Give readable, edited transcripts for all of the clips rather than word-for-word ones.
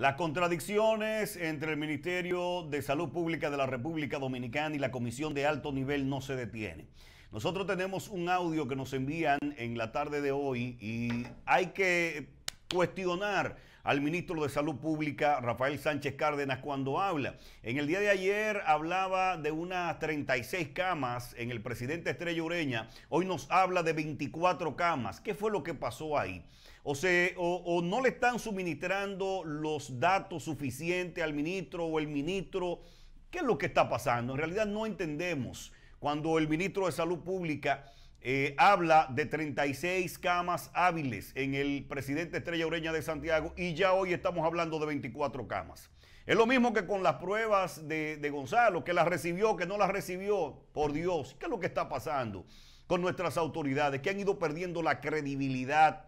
Las contradicciones entre el Ministerio de Salud Pública de la República Dominicana y la Comisión de Alto Nivel no se detienen. Nosotros tenemos un audio que nos envían en la tarde de hoy y hay que cuestionar al ministro de Salud Pública, Rafael Sánchez Cárdenas, cuando habla. En el día de ayer hablaba de unas 36 camas en el presidente Estrella Ureña. Hoy nos habla de 24 camas. ¿Qué fue lo que pasó ahí? O no le están suministrando los datos suficientes al ministro o el ministro. ¿Qué es lo que está pasando? En realidad no entendemos cuando el ministro de Salud Pública habla de 36 camas hábiles en el presidente Estrella Ureña de Santiago y ya hoy estamos hablando de 24 camas. Es lo mismo que con las pruebas de Gonzalo, que las recibió, que no las recibió. Por Dios, ¿qué es lo que está pasando con nuestras autoridades que han ido perdiendo la credibilidad?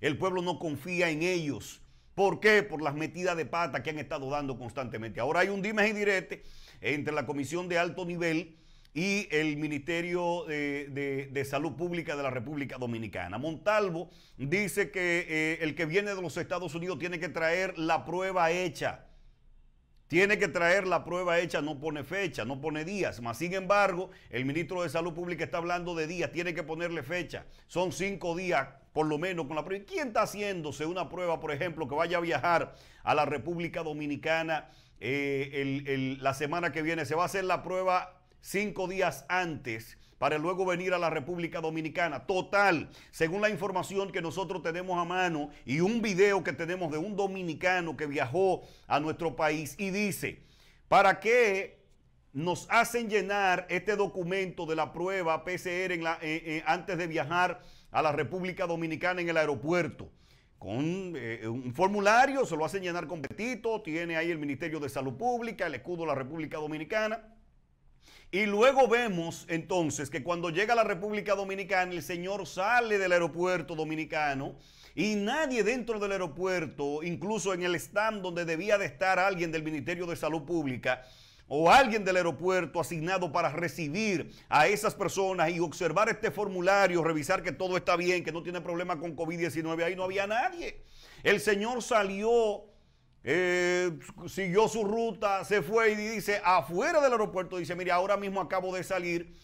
El pueblo no confía en ellos. ¿Por qué? Por las metidas de pata que han estado dando constantemente. Ahora hay un dimes y diretes entre la Comisión de Alto Nivel y el Ministerio de Salud Pública de la República Dominicana. Montalvo dice que el que viene de los Estados Unidos tiene que traer la prueba hecha. Tiene que traer la prueba hecha, no pone fecha, no pone días. Mas, sin embargo, el ministro de Salud Pública está hablando de días, tiene que ponerle fecha. Son 5 días, por lo menos, con la prueba. ¿Quién está haciéndose una prueba, por ejemplo, que vaya a viajar a la República Dominicana la semana que viene? Se va a hacer la prueba 5 días antes para luego venir a la República Dominicana. Total, según la información que nosotros tenemos a mano y un video que tenemos de un dominicano que viajó a nuestro país y dice, ¿para qué nos hacen llenar este documento de la prueba PCR antes de viajar a la República Dominicana en el aeropuerto? Con un formulario, se lo hacen llenar completito, tiene ahí el Ministerio de Salud Pública, el escudo de la República Dominicana. Y luego vemos entonces que cuando llega a la República Dominicana el señor sale del aeropuerto dominicano y nadie dentro del aeropuerto, incluso en el stand donde debía de estar alguien del Ministerio de Salud Pública o alguien del aeropuerto asignado para recibir a esas personas y observar este formulario, revisar que todo está bien, que no tiene problema con COVID-19, ahí no había nadie. El señor salió, siguió su ruta, se fue y dice afuera del aeropuerto, dice, mire, ahora mismo acabo de salir,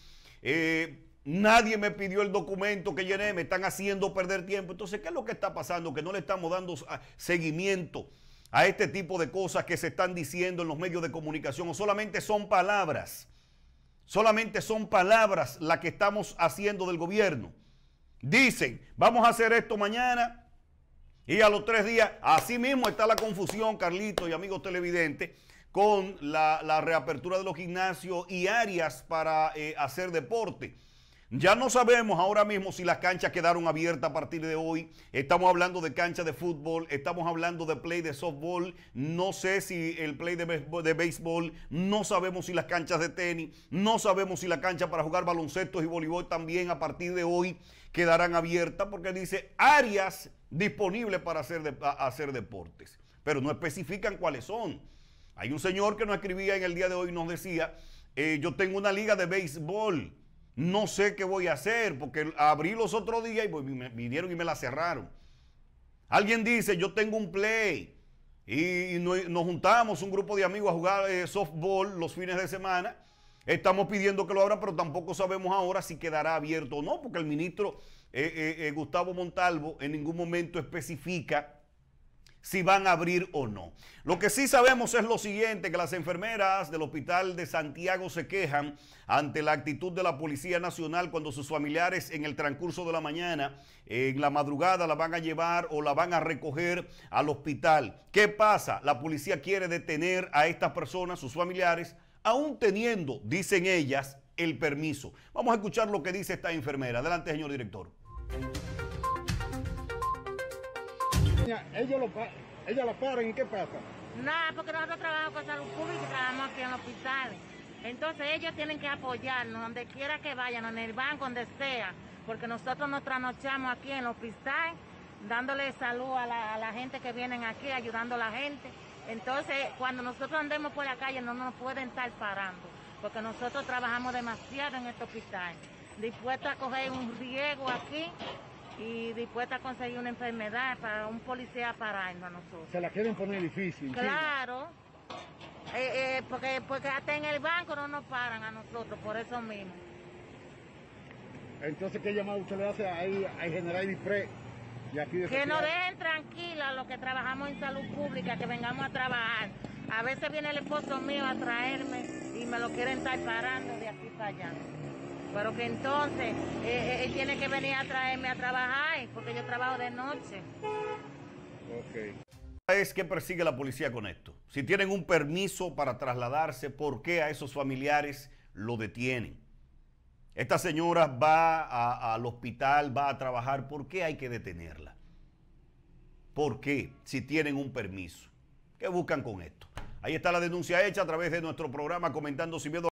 nadie me pidió el documento que llené, me están haciendo perder tiempo. Entonces, ¿qué es lo que está pasando? Que no le estamos dando seguimiento a este tipo de cosas que se están diciendo en los medios de comunicación, o solamente son palabras, las que estamos haciendo del gobierno. Dicen, vamos a hacer esto mañana. Y a los 3 días, así mismo está la confusión, Carlitos y amigos televidentes, con la reapertura de los gimnasios y áreas para hacer deporte. Ya no sabemos ahora mismo si las canchas quedaron abiertas a partir de hoy. Estamos hablando de canchas de fútbol, estamos hablando de play de softball, no sé si el play de béisbol, no sabemos si las canchas de tenis, no sabemos si la cancha para jugar baloncesto y voleibol también a partir de hoy quedarán abiertas, porque dice áreas disponibles para hacer deportes, pero no especifican cuáles son. Hay un señor que nos escribía en el día de hoy, nos decía, yo tengo una liga de béisbol, no sé qué voy a hacer, porque abrí los otros días y vinieron y me la cerraron. Alguien dice, yo tengo un play y nos juntamos un grupo de amigos a jugar softball los fines de semana. Estamos pidiendo que lo abra, pero tampoco sabemos ahora si quedará abierto o no, porque el ministro Gustavo Montalvo en ningún momento especifica si van a abrir o no. Lo que sí sabemos es lo siguiente, que las enfermeras del Hospital de Santiago se quejan ante la actitud de la Policía Nacional cuando sus familiares en el transcurso de la mañana, en la madrugada, la van a llevar o la van a recoger al hospital. ¿Qué pasa? La policía quiere detener a estas personas, sus familiares, aún teniendo, dicen ellas, el permiso. Vamos a escuchar lo que dice esta enfermera. Adelante, señor director. Ella la paran, ¿en qué pasa? Nada, porque nosotros trabajamos con salud pública y trabajamos aquí en los hospitales. Entonces ellos tienen que apoyarnos donde quiera que vayan, en el banco, donde sea, porque nosotros nos trasnochamos aquí en el hospital, dándole salud a la gente que vienen aquí, ayudando a la gente. Entonces, cuando nosotros andemos por la calle no nos pueden estar parando, porque nosotros trabajamos demasiado en este hospital, dispuestos a coger un riesgo aquí y dispuesta a conseguir una enfermedad para un policía pararnos a nosotros. Se la quieren poner difícil. Claro, porque hasta en el banco no nos paran a nosotros, por eso mismo. Entonces, ¿qué llamado usted le hace al General Dispre? Que nos dejen tranquilas los que trabajamos en salud pública, que vengamos a trabajar. A veces viene el esposo mío a traerme y me lo quieren estar parando de aquí para allá. Pero que entonces él tiene que venir a traerme a trabajar porque yo trabajo de noche. Ok. ¿Es que persigue la policía con esto? Si tienen un permiso para trasladarse, ¿por qué a esos familiares lo detienen? Esta señora va al hospital, va a trabajar, ¿por qué hay que detenerla? ¿Por qué? Si tienen un permiso. ¿Qué buscan con esto? Ahí está la denuncia hecha a través de nuestro programa Comentando Sin Miedo.